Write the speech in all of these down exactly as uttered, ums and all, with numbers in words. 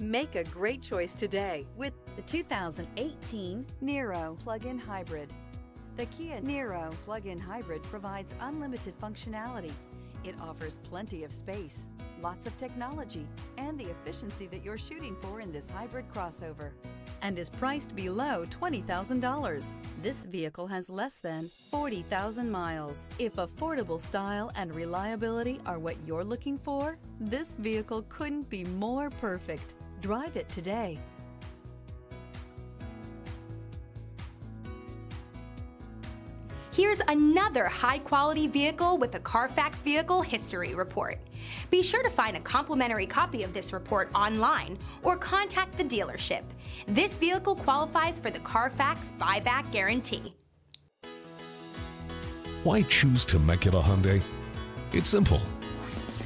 Make a great choice today with the two thousand eighteen Niro Plug-in Hybrid. The Kia Niro Plug-in Hybrid provides unlimited functionality. It offers plenty of space, lots of technology, and the efficiency that you're shooting for in this hybrid crossover, and is priced below twenty thousand dollars. This vehicle has less than forty thousand miles. If affordable style and reliability are what you're looking for, this vehicle couldn't be more perfect. Drive it today. Here's another high-quality vehicle with a Carfax Vehicle History Report. Be sure to find a complimentary copy of this report online or contact the dealership. This vehicle qualifies for the Carfax Buyback Guarantee. Why choose Temecula Hyundai? It's simple.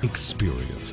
Experience.